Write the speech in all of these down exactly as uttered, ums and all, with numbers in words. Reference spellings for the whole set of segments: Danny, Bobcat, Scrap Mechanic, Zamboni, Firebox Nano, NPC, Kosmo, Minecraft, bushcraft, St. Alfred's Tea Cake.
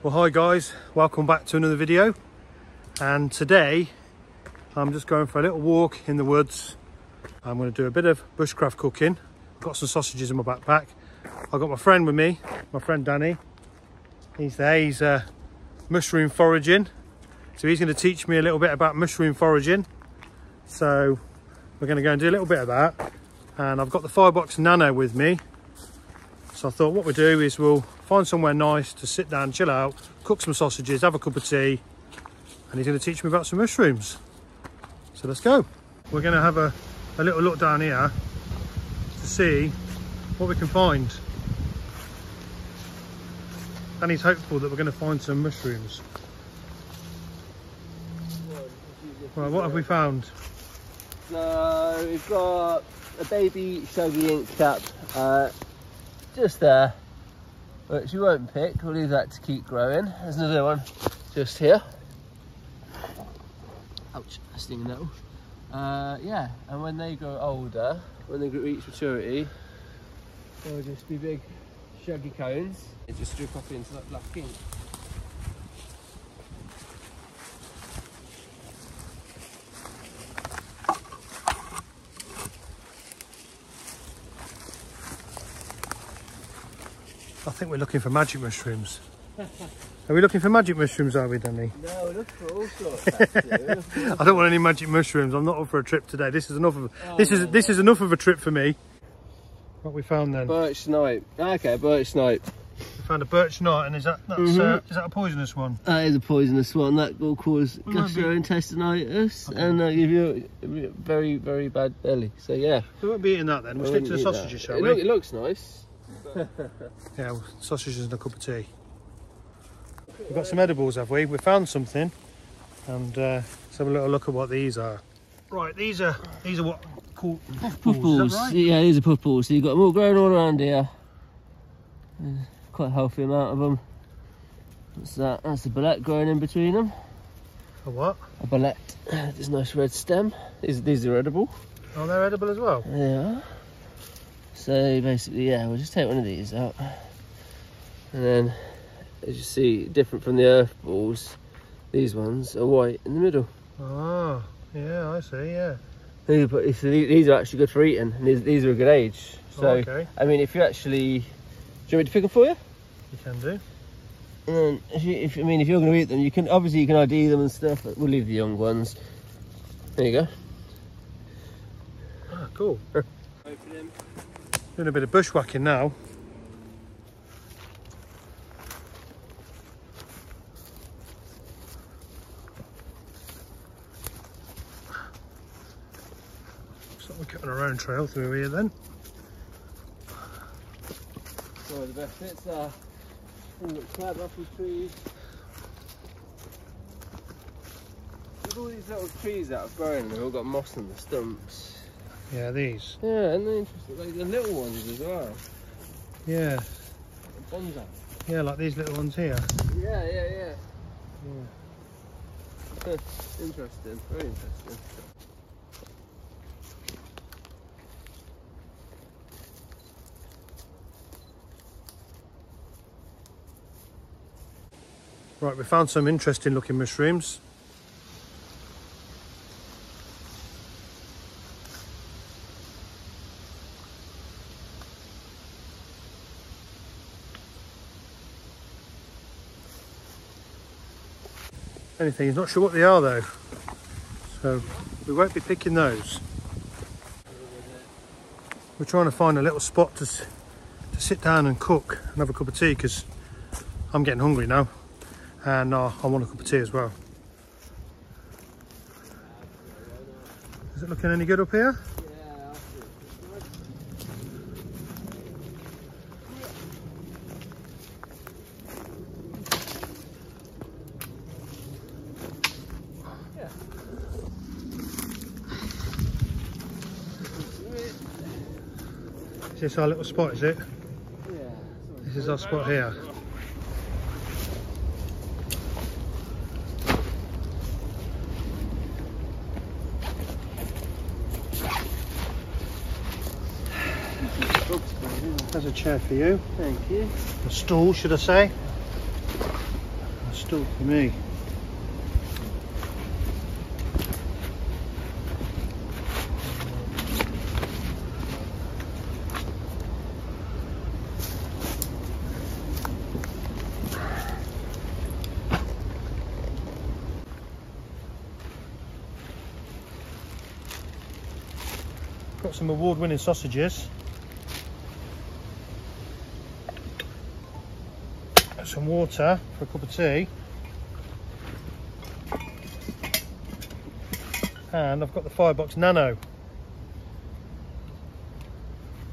Well, hi guys, welcome back to another video, and today I'm just going for a little walk in the woods. I'm going to do a bit of bushcraft cooking. I've got some sausages in my backpack. I've got my friend with me, my friend Danny. He's there, he's uh, mushroom foraging, so he's going to teach me a little bit about mushroom foraging. So we're going to go and do a little bit of that, and I've got the Firebox Nano with me. So I thought what we'll do is we'll find somewhere nice to sit down, chill out, cook some sausages, have a cup of tea, and he's going to teach me about some mushrooms. So let's go. We're going to have a, a little look down here to see what we can find. And he's hopeful that we're going to find some mushrooms. Right, what have we found? So we've got a baby shaggy inch cap. Uh, just there, which we won't pick, we'll leave that to keep growing. There's another one just here. Ouch, that's stinging that one. Uh, yeah, and when they grow older, when they reach maturity, they'll just be big shaggy cones. They just drip up into that black ink. I think we're looking for magic mushrooms. Are we looking for magic mushrooms, are we, Danny? No, we're looking for all sorts. I don't want any magic mushrooms. I'm not up for a trip today. This is enough of oh, this is no, this no. is enough of a trip for me. What we found then? Birch snipe. Okay, birch snipe. We found a birch snipe, and is that that's, mm-hmm. uh, is that a poisonous one? That is a poisonous one. That will cause well, gastrointestinitis, okay, and that'll give you a very very bad belly. So yeah, we won't be eating that then. We'll we stick to the sausages, that. shall it we? Look, it looks nice. Yeah, sausages and a cup of tea. We've got some edibles, have we? We found something, and uh, let's have a little look at what these are. Right, these are these are what called puff balls. Right? Yeah, these are puff balls. So you've got them all growing all around here. There's quite a healthy amount of them. What's that? That's a bullet growing in between them. A what? A bullet. There's a nice red stem. These these are edible. Oh, they're edible as well. Yeah. So basically, yeah, we'll just take one of these out, and then, as you see, different from the earth balls, these ones are white in the middle. Oh, yeah, I see, yeah. These are, these are actually good for eating, and these, these are a good age. So, oh, okay. I mean, if you actually, do you want me to pick them for you? You can do. And then, if you, if, I mean, if you're going to eat them, you can, obviously you can I D them and stuff, but we'll leave the young ones. There you go. Ah, cool. Open them. Doing a bit of bushwhacking now. So we're cutting our own trail through here then. One of the best bits are crab apple trees. Look at all these little trees that have grown, they've all got moss on the stumps. Yeah, these. Yeah, and they're interesting. Like the little ones as well. Yeah. Bonsai. Yeah, like these little ones here. Yeah, yeah, yeah. Yeah. Interesting, very interesting. Right, we found some interesting looking mushrooms. Anything, he's not sure what they are though, so we won't be picking those. We're trying to find a little spot to, to sit down and cook and have a cup of tea, because I'm getting hungry now, and uh, I want a cup of tea as well. Is it looking any good up here? Is this our little spot, is it? Yeah. This is our spot here. There's a chair for you. Thank you. A stool, should I say? still for me. Got some award-winning sausages, some water for a cup of tea, and I've got the Firebox Nano.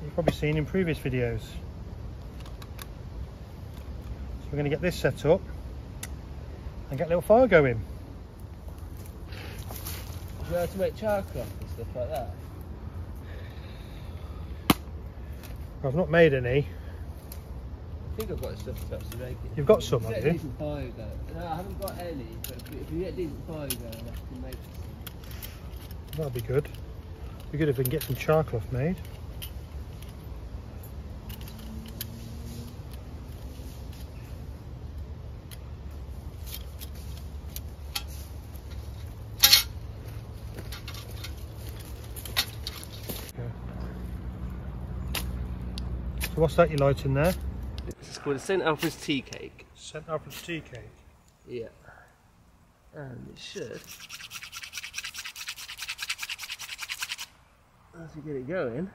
You've probably seen in previous videos. So we're going to get this set up and get a little fire going. Do you have to make charcoal and stuff like that? I've not made any. I think I've got stuff to actually make it. You've got some, have you? Decent fire going. No, I haven't got any, but if you get decent fire going, I can make some. That'd be good. It'd be good if we can get some charcoal made. So what's that you light in there? This is called a Saint Alfred's Tea Cake. Saint Alfred's Tea Cake? Yeah. And it should... As you get it going,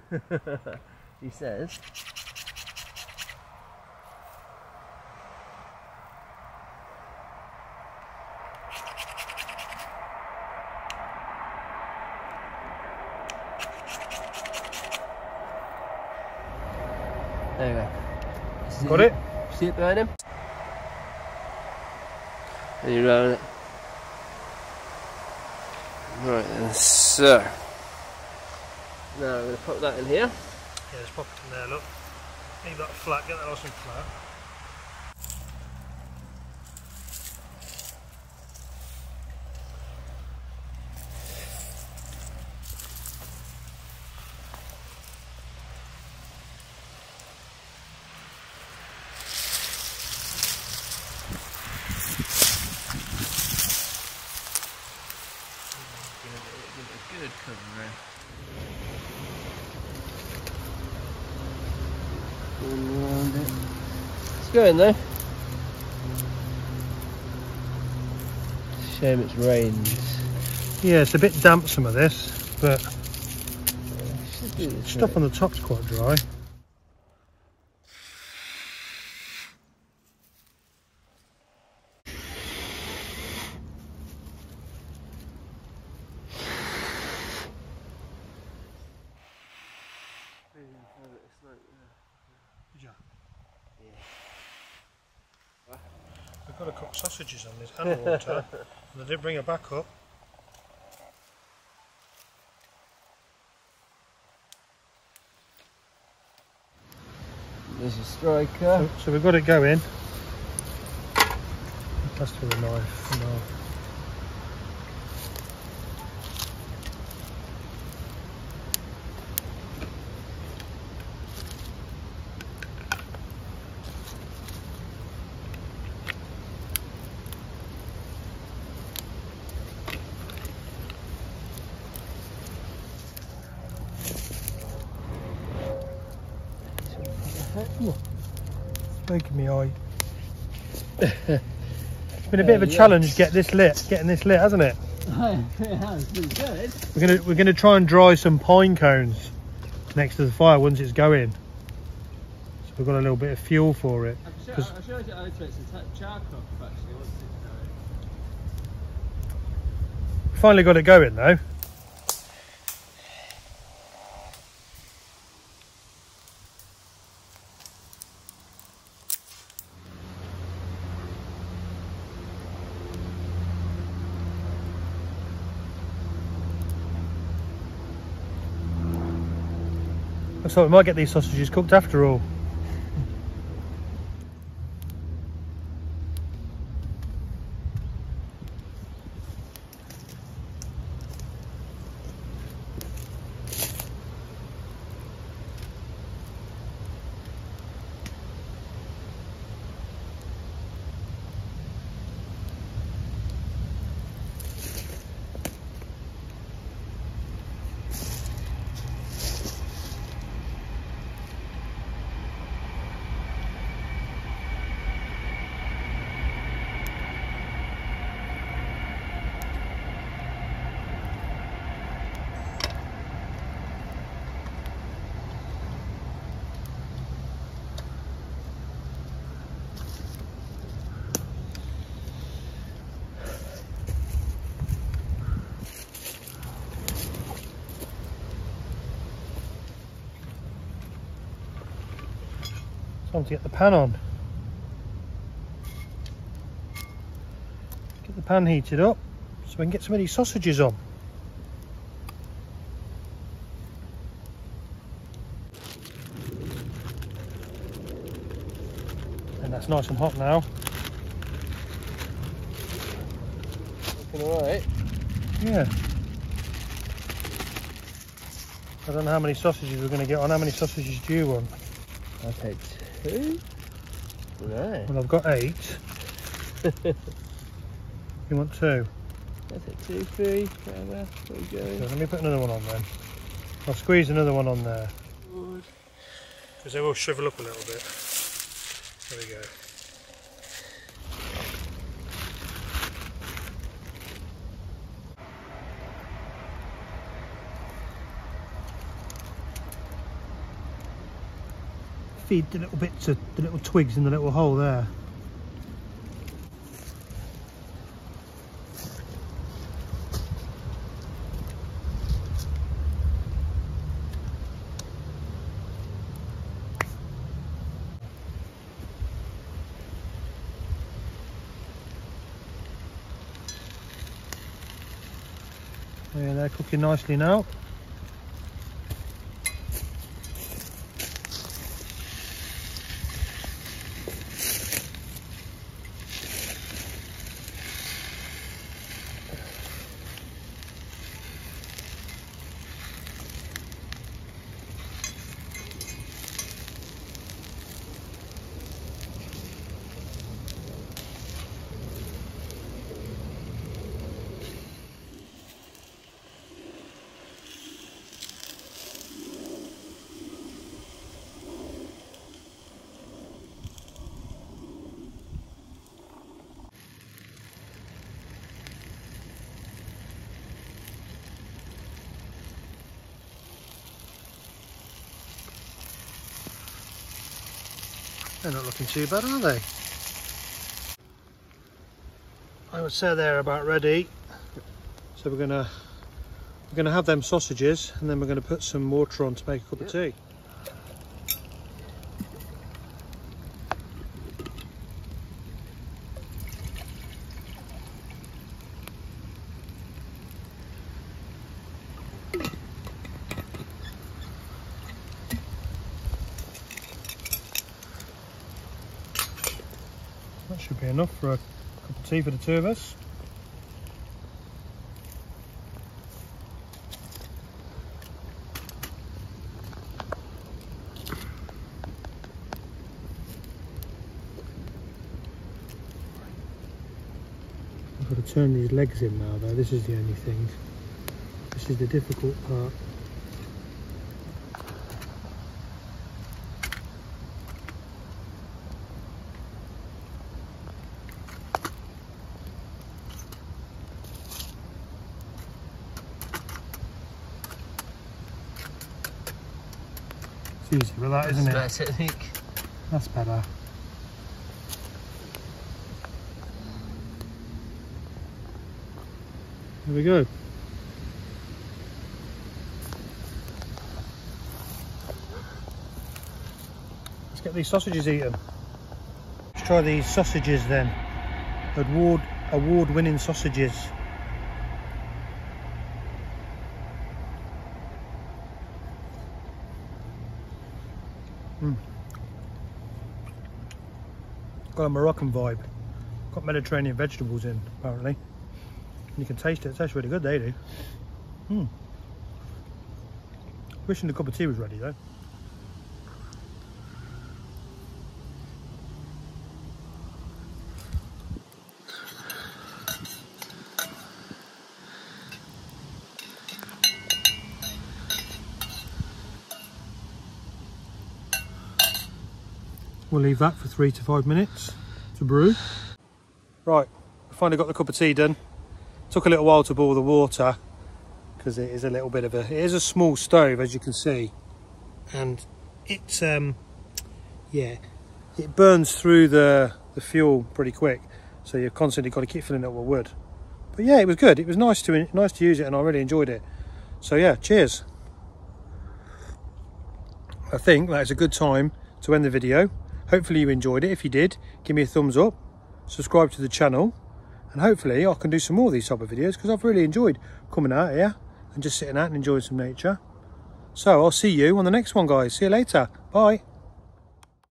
he says... There we go. Got it? See it behind him? And you roll it. Right then, so. Now I'm going to pop that in here. Yeah, just pop it in there, look. Leave that flat, get that nice and flat. Good covering. It's going though. Shame it's rained. Yeah, it's a bit damp some of this, but yeah, it stuff on the top's quite dry. We've got to cook sausages on this and water, and I did bring her back up. There's a striker. So, so we've got it going. That's with a knife. No. Ooh, it's making me eye. It's been a bit of a yeah. challenge get this lit, getting this lit, hasn't it? It has been good. We're gonna we're gonna try and dry some pine cones next to the fire once it's going. So we've got a little bit of fuel for it. I'm sure I showed you how to take some charcoal actually once it's going. Finally got it going though. Looks like we might get these sausages cooked after all. Time to get the pan on. Get the pan heated up so we can get some of these sausages on. And that's nice and hot now. Looking alright. Yeah. I don't know how many sausages we're going to get on. How many sausages do you want? I'll take two. Right. Well, I've got eight. You want two? I'll take two, three, whatever. There we go. So let me put another one on then. I'll squeeze another one on there. Good. Because they will shrivel up a little bit. There we go. Feed the little bits of the little twigs in the little hole there. Yeah, they're cooking nicely now. They're not looking too bad, are they? I would say they're about ready. So we're gonna we're gonna have them sausages, and then we're gonna put some water on to make a cup of tea. That should be enough for a cup of tea for the two of us. I've got to turn these legs in now though, this is the only thing. This is the difficult part. Easy with that, isn't it? That's better, I think. That's better. There we go. Let's get these sausages eaten. Let's try these sausages then. Award, award-winning sausages. Mm. Got a Moroccan vibe. Got Mediterranean vegetables in, apparently. And you can taste it. It tastes really good, they do. Mm. Wishing the cup of tea was ready, though. We'll leave that for three to five minutes to brew. Right, I finally got the cup of tea done. Took a little while to boil the water because it is a little bit of a, it is a small stove as you can see. And it's, um, yeah, it burns through the, the fuel pretty quick. So you've constantly got to keep filling it with wood. But yeah, it was good. It was nice to, nice to use it and I really enjoyed it. So yeah, cheers. I think that is a good time to end the video. Hopefully you enjoyed it. If you did, give me a thumbs up, subscribe to the channel, and hopefully I can do some more of these type of videos, because I've really enjoyed coming out here and just sitting out and enjoying some nature. So I'll see you on the next one, guys. See you later. Bye.